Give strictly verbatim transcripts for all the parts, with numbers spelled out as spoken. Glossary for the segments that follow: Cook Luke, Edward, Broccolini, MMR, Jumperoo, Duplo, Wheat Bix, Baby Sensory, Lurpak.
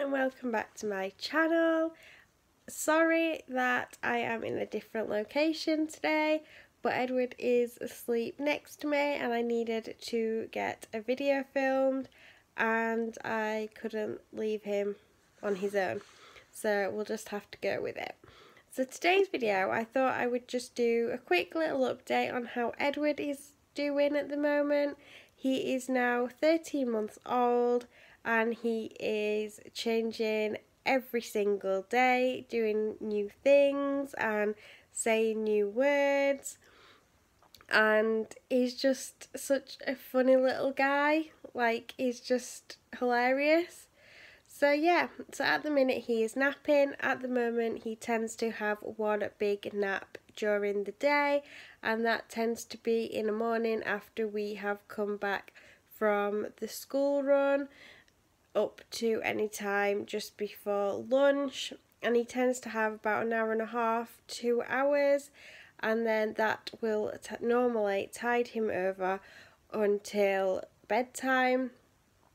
everyone and welcome back to my channel. Sorry that I am in a different location today, but Edward is asleep next to me and I needed to get a video filmed and I couldn't leave him on his own, so we'll just have to go with it. So today's video, I thought I would just do a quick little update on how Edward is doing at the moment. He is now thirteen months old and he is changing every single day, doing new things and saying new words, and he's just such a funny little guy. Like, he's just hilarious. So yeah, so at the minute he is napping. At the moment he tends to have one big nap during the day, and that tends to be in the morning after we have come back from the school run, up to any time just before lunch. And he tends to have about an hour and a half, two hours, and then that will t normally tide him over until bedtime,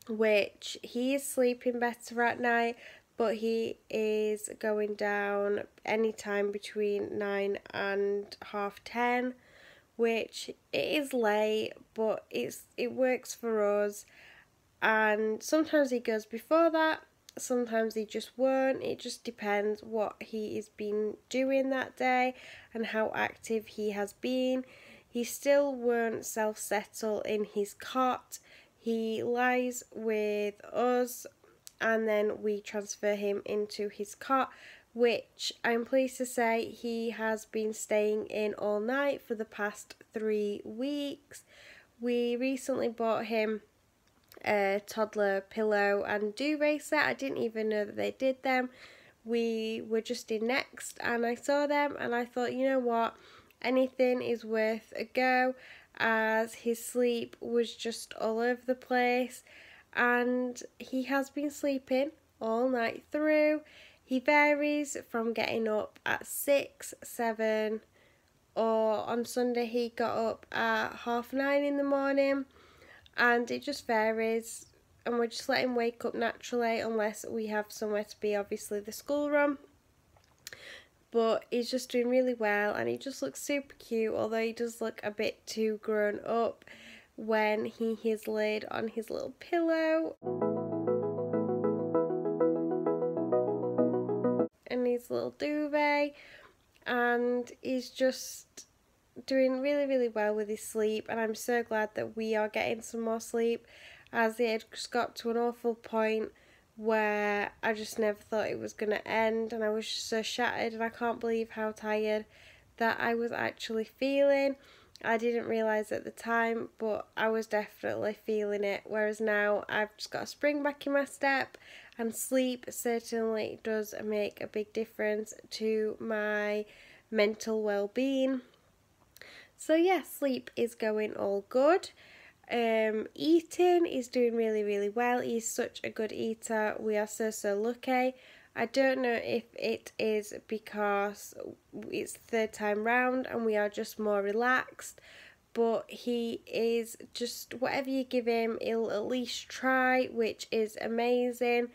which he is sleeping better at night, but he is going down any time between nine and half ten, which it is late, but it's it works for us. And sometimes he goes before that, sometimes he just won't. It just depends what he has been doing that day and how active he has been. He still won't self-settle in his cot. He lies with us and then we transfer him into his cot, which I'm pleased to say he has been staying in all night for the past three weeks. We recently bought him a toddler pillow and duvet set. I didn't even know that they did them. We were just in Next and I saw them and I thought, you know what, anything is worth a go, as his sleep was just all over the place and he has been sleeping all night through. He varies from getting up at six, seven, or on Sunday he got up at half nine in the morning, and it just varies, and we just let him wake up naturally unless we have somewhere to be, obviously the school run. But he's just doing really well and he just looks super cute, although he does look a bit too grown up when he is laid on his little pillow and his little duvet, and he's just doing really really well with his sleep. And I'm so glad that we are getting some more sleep, as it had just got to an awful point where I just never thought it was going to end, and I was just so shattered and I can't believe how tired that I was actually feeling. I didn't realise at the time, but I was definitely feeling it, whereas now I've just got a spring back in my step, and sleep certainly does make a big difference to my mental well-being. So yeah, sleep is going all good. Um, eating is doing really really well. He's such a good eater. We are so so lucky. I don't know if it is because it's the third time round and we are just more relaxed, but he is just, whatever you give him he'll at least try, which is amazing,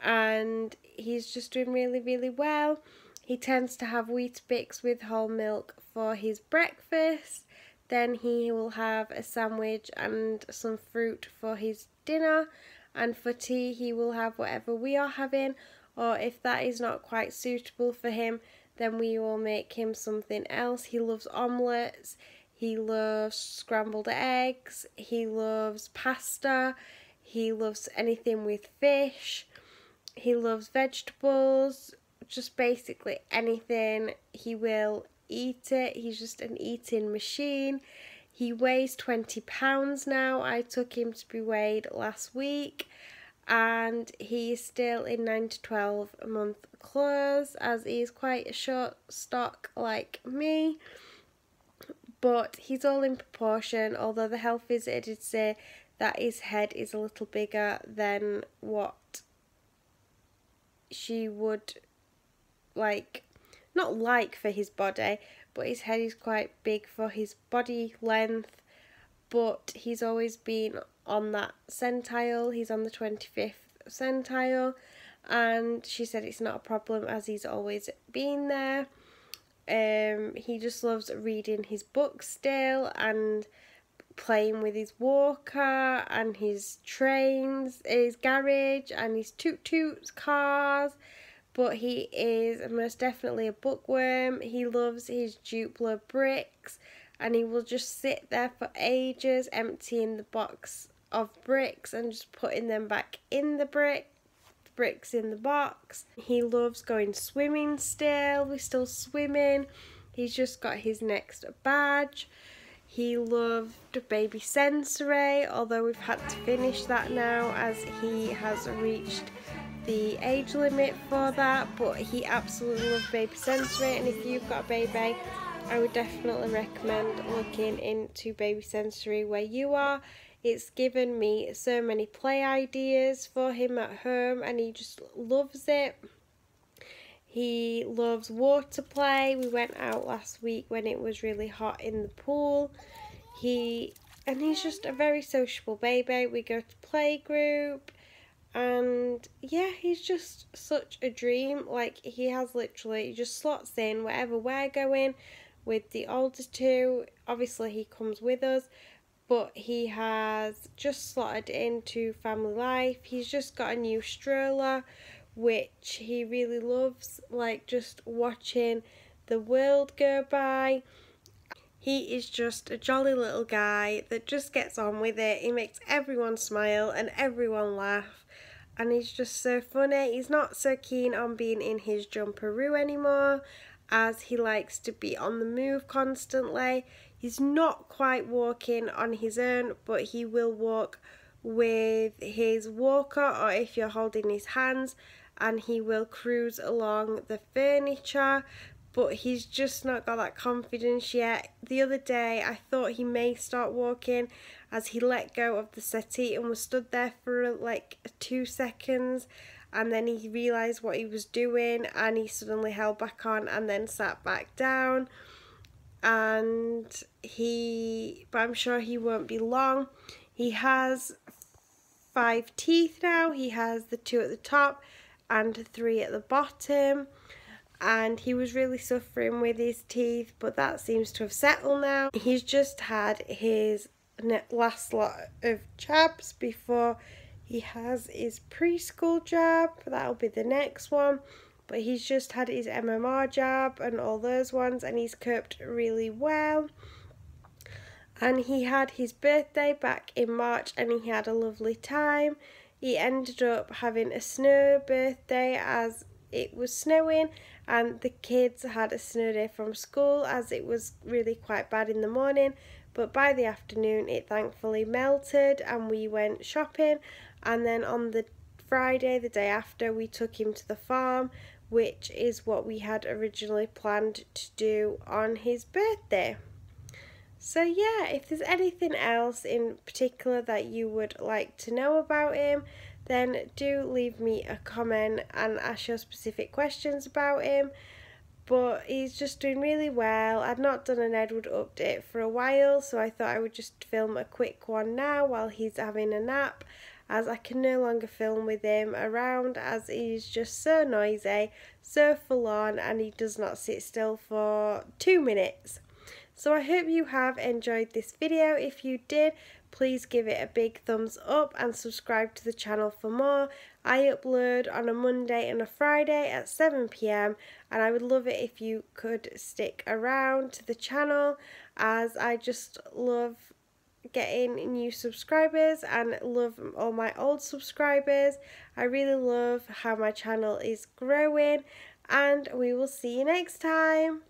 and he's just doing really really well. He tends to have Wheat Bix with whole milk for his breakfast, then he will have a sandwich and some fruit for his dinner, and for tea he will have whatever we are having, or if that is not quite suitable for him, then we will make him something else. He loves omelettes, he loves scrambled eggs, he loves pasta, he loves anything with fish, he loves vegetables, just basically anything he will eat it. He's just an eating machine. He weighs twenty pounds now. I took him to be weighed last week, and he is still in nine to twelve month clothes, as he is quite a short stock like me, but he's all in proportion, although the health visitor did say that his head is a little bigger than what she would like, not like for his body, but his head is quite big for his body length. But he's always been on that centile, he's on the twenty-fifth centile, and she said it's not a problem as he's always been there. Um, he just loves reading his books still and playing with his walker and his trains, his garage and his toot-toots cars, but he is most definitely a bookworm. He loves his Duplo bricks and he will just sit there for ages emptying the box of bricks and just putting them back in the brick, bricks in the box. He loves going swimming still, we're still swimming. He's just got his next badge. He loved Baby Sensory, although we've had to finish that now as he has reached the age limit for that, but he absolutely loved Baby Sensory, and if you've got a baby, I would definitely recommend looking into Baby Sensory where you are. It's given me so many play ideas for him at home and he just loves it. He loves water play. We went out last week when it was really hot in the pool. He and he's just a very sociable baby. We go to play group and yeah, he's just such a dream. Like, he has literally, he just slots in wherever we're going with the older two. Obviously he comes with us, but he has just slotted into family life. He's just got a new stroller, which he really loves, like just watching the world go by. He is just a jolly little guy that just gets on with it. He makes everyone smile and everyone laugh and he's just so funny. He's not so keen on being in his jumperoo anymore as he likes to be on the move constantly. He's not quite walking on his own, but he will walk with his walker or if you're holding his hands, and he will cruise along the furniture, but he's just not got that confidence yet. The other day I thought he may start walking as he let go of the settee and was stood there for like two seconds and then he realised what he was doing and he suddenly held back on and then sat back down, and he but I'm sure he won't be long. He has five teeth now. He has the two at the top and three at the bottom. And he was really suffering with his teeth, but that seems to have settled now. He's just had his last lot of jabs before he has his preschool jab. That'll be the next one. But he's just had his M M R jab and all those ones, and he's coped really well. And he had his birthday back in March and he had a lovely time. He ended up having a snow birthday as it was snowing, and the kids had a snow day from school as it was really quite bad in the morning, but by the afternoon it thankfully melted and we went shopping, and then on the Friday the day after we took him to the farm, which is what we had originally planned to do on his birthday. So yeah, if there's anything else in particular that you would like to know about him, then do leave me a comment and ask your specific questions about him. But he's just doing really well. I'd not done an Edward update for a while, so I thought I would just film a quick one now while he's having a nap, as I can no longer film with him around as he's just so noisy, so full on, and he does not sit still for two minutes. So I hope you have enjoyed this video. If you did, please give it a big thumbs up and subscribe to the channel for more. I upload on a Monday and a Friday at seven p m and I would love it if you could stick around to the channel as I just love getting new subscribers and love all my old subscribers. I really love how my channel is growing, and we will see you next time.